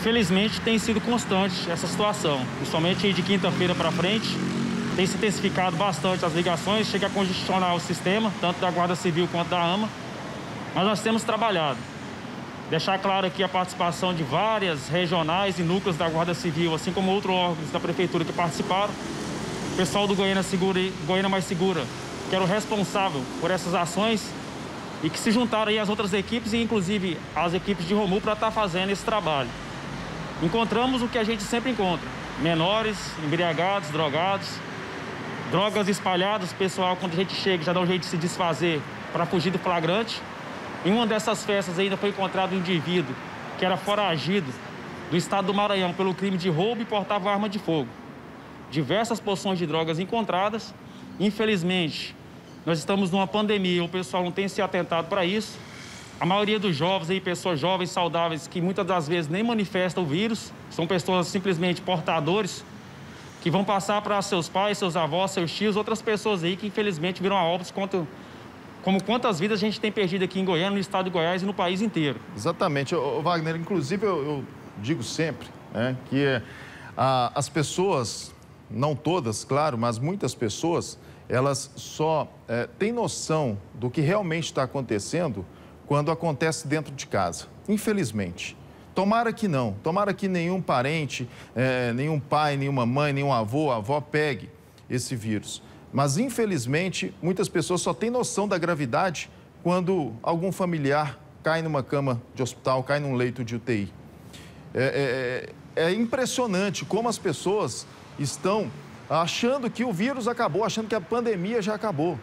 Infelizmente, tem sido constante essa situação. Principalmente de quinta-feira para frente, tem se intensificado bastante as ligações, chega a congestionar o sistema, tanto da Guarda Civil quanto da AMA. Mas nós temos trabalhado. Deixar claro aqui a participação de várias regionais e núcleos da Guarda Civil, assim como outros órgãos da Prefeitura que participaram. O pessoal do Goiânia Mais Segura, que era o responsável por essas ações, e que se juntaram aí às outras equipes, e inclusive às equipes de Romul, para estar fazendo esse trabalho. Encontramos o que a gente sempre encontra: menores, embriagados, drogados, drogas espalhadas. O pessoal, quando a gente chega, já dá um jeito de se desfazer para fugir do flagrante. Em uma dessas festas ainda foi encontrado um indivíduo que era foragido do estado do Maranhão pelo crime de roubo e portava arma de fogo. Diversas porções de drogas encontradas. Infelizmente, nós estamos numa pandemia, o pessoal não tem se atentado para isso. A maioria dos jovens, aí, pessoas jovens, saudáveis, que muitas das vezes nem manifestam o vírus, são pessoas simplesmente portadores, que vão passar para seus pais, seus avós, seus tios, outras pessoas aí que infelizmente viram a óbitos, como quantas vidas a gente tem perdido aqui em Goiânia, no estado de Goiás e no país inteiro. Exatamente. Wagner, inclusive eu digo sempre, né, que as pessoas... Não todas, claro, mas muitas pessoas, elas só têm noção do que realmente está acontecendo quando acontece dentro de casa, infelizmente. Tomara que não, tomara que nenhum parente, nenhum pai, nenhuma mãe, nenhum avô, avó pegue esse vírus. Mas, infelizmente, muitas pessoas só têm noção da gravidade quando algum familiar cai numa cama de hospital, cai num leito de UTI. É impressionante como as pessoas... estão achando que o vírus acabou, achando que a pandemia já acabou.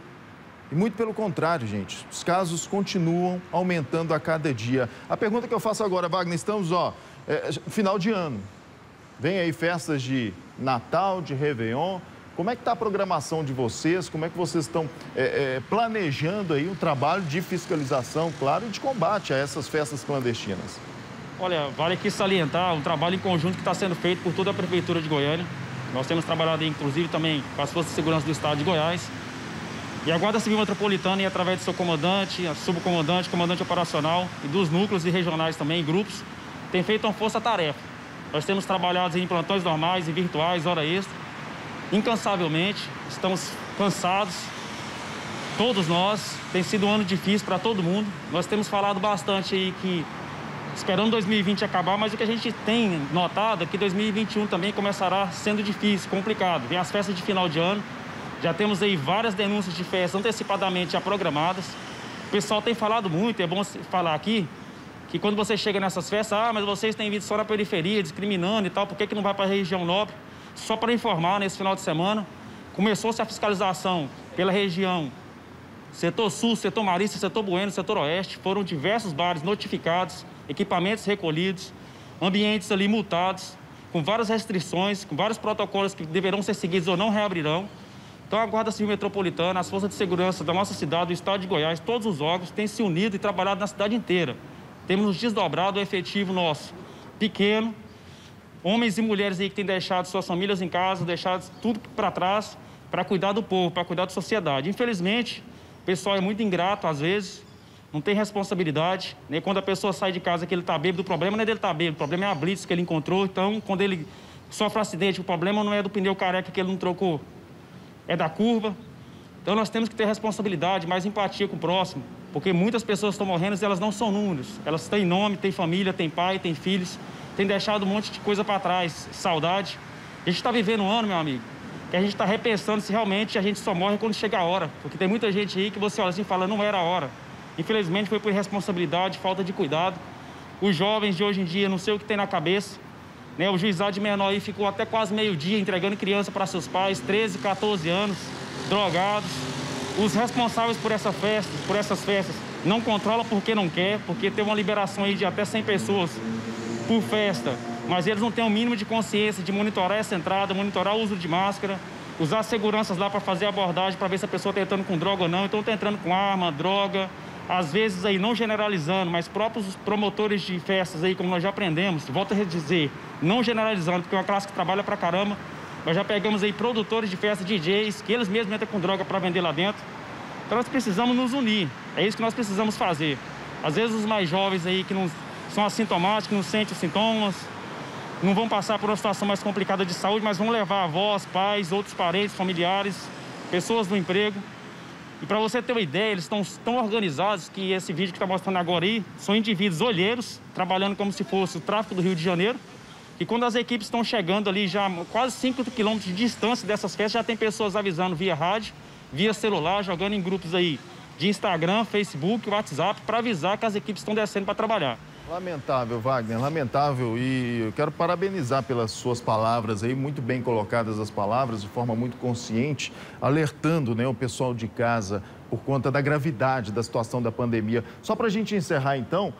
E muito pelo contrário, gente. Os casos continuam aumentando a cada dia. A pergunta que eu faço agora, Wagner, estamos, final de ano. Vem aí festas de Natal, de Réveillon. Como é que está a programação de vocês? Como é que vocês estão planejando aí um trabalho de fiscalização, claro, e de combate a essas festas clandestinas? Olha, vale aqui salientar um trabalho em conjunto que está sendo feito por toda a Prefeitura de Goiânia. Nós temos trabalhado, inclusive, também com as Forças de Segurança do Estado de Goiás. E a Guarda Civil Metropolitana, e através do seu comandante, subcomandante, comandante operacional e dos núcleos e regionais também, grupos, tem feito uma força-tarefa. Nós temos trabalhado em plantões normais e virtuais, hora extra, incansavelmente. Estamos cansados, todos nós. Tem sido um ano difícil para todo mundo. Nós temos falado bastante aí que... esperando 2020 acabar, mas o que a gente tem notado é que 2021 também começará sendo difícil, complicado. Vem as festas de final de ano, já temos aí várias denúncias de festas antecipadamente já programadas. O pessoal tem falado muito, é bom falar aqui, que quando você chega nessas festas, mas vocês têm vindo só na periferia, discriminando e tal, por que não vai para a região nobre? Só para informar, nesse final de semana, começou-se a fiscalização pela região setor sul, setor marista, setor bueno, setor oeste. Foram diversos bares notificados, equipamentos recolhidos, ambientes ali multados, com várias restrições, com vários protocolos que deverão ser seguidos ou não reabrirão. Então, a Guarda Civil Metropolitana, as Forças de Segurança da nossa cidade, do Estado de Goiás, todos os órgãos têm se unido e trabalhado na cidade inteira. Temos nos desdobrado o efetivo nosso pequeno, homens e mulheres aí que têm deixado suas famílias em casa, deixado tudo para trás, para cuidar do povo, para cuidar da sociedade. Infelizmente, o pessoal é muito ingrato às vezes, não tem responsabilidade, né? Quando a pessoa sai de casa que ele está bêbado, o problema não é dele estar bêbado, o problema é a blitz que ele encontrou. Então, quando ele sofre um acidente, o problema não é do pneu careca que ele não trocou, é da curva. Então, nós temos que ter responsabilidade, mais empatia com o próximo, porque muitas pessoas estão morrendo e elas não são números. Elas têm nome, têm família, têm pai, têm filhos, têm deixado um monte de coisa para trás, saudade. A gente está vivendo um ano, meu amigo, que a gente está repensando se realmente a gente só morre quando chega a hora, porque tem muita gente aí que você olha assim e fala, não era a hora. Infelizmente, foi por irresponsabilidade, falta de cuidado. Os jovens de hoje em dia, não sei o que tem na cabeça, né? O juizado de menor aí ficou até quase meio-dia entregando criança para seus pais, 13, 14 anos, drogados. Os responsáveis por essas festas não controlam porque não quer, porque tem uma liberação aí de até 100 pessoas por festa, mas eles não têm o mínimo de consciência de monitorar essa entrada, monitorar o uso de máscara, usar seguranças lá para fazer abordagem, para ver se a pessoa está entrando com droga ou não. Então, está entrando com arma, droga... Às vezes, aí não generalizando, mas próprios promotores de festas, aí como nós já aprendemos, volto a dizer, não generalizando, porque é uma classe que trabalha pra caramba, nós já pegamos aí produtores de festas, DJs, que eles mesmos entram com droga para vender lá dentro. Então, nós precisamos nos unir, é isso que nós precisamos fazer. Às vezes, os mais jovens aí que não são assintomáticos, não sentem os sintomas, não vão passar por uma situação mais complicada de saúde, mas vão levar avós, pais, outros parentes, familiares, pessoas do emprego. E para você ter uma ideia, eles estão tão organizados que esse vídeo que está mostrando agora aí são indivíduos olheiros, trabalhando como se fosse o tráfico do Rio de Janeiro. E quando as equipes estão chegando ali já quase 5 quilômetros de distância dessas festas, já tem pessoas avisando via rádio, via celular, jogando em grupos aí de Instagram, Facebook, WhatsApp, para avisar que as equipes estão descendo para trabalhar. Lamentável, Wagner, lamentável. E eu quero parabenizar pelas suas palavras aí, muito bem colocadas as palavras, de forma muito consciente, alertando, né, o pessoal de casa por conta da gravidade da situação da pandemia. Só para a gente encerrar, então,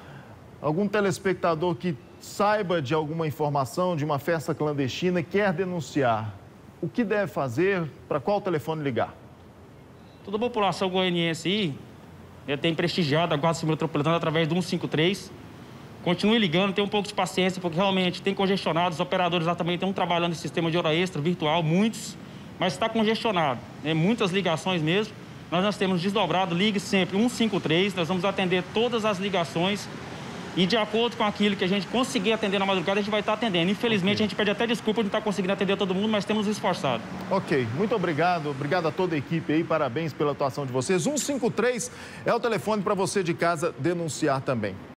algum telespectador que saiba de alguma informação, de uma festa clandestina, quer denunciar, o que deve fazer, para qual telefone ligar? Toda a população goianiense aí tem prestigiado a Guarda Civil Metropolitana através do 153. Continue ligando, tenha um pouco de paciência, porque realmente tem congestionado, os operadores lá também estão trabalhando em sistema de hora extra, virtual, muitos, mas está congestionado, né? Muitas ligações mesmo. Nós temos desdobrado, ligue sempre 153, nós vamos atender todas as ligações e de acordo com aquilo que a gente conseguir atender na madrugada, a gente vai estar atendendo. Infelizmente, okay, a gente pede até desculpa de não estar conseguindo atender todo mundo, mas temos nos esforçado. Ok, muito obrigado, obrigado a toda a equipe aí, parabéns pela atuação de vocês. 153 é o telefone para você de casa denunciar também.